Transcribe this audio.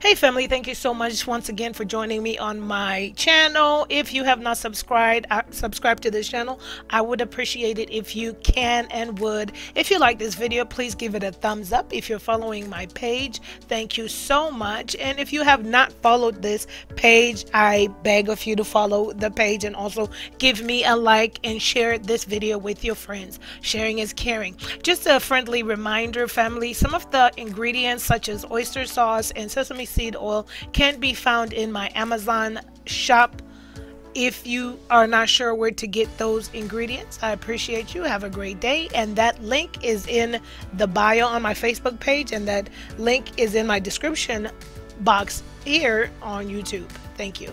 Hey family, thank you so much once again for joining me on my channel. If you have not subscribe to this channel, I would appreciate it if you can and would. If you like this video, please give it a thumbs up. If you're following my page, thank you so much. And if you have not followed this page, I beg of you to follow the page and also give me a like and share this video with your friends. Sharing is caring. Just a friendly reminder, family, some of the ingredients such as oyster sauce and sesame seed oil can be found in my Amazon shop. If you are not sure where to get those ingredients, I appreciate you. Have a great day. And that link is in the bio on my Facebook page, and that link is in my description box here on YouTube. Thank you.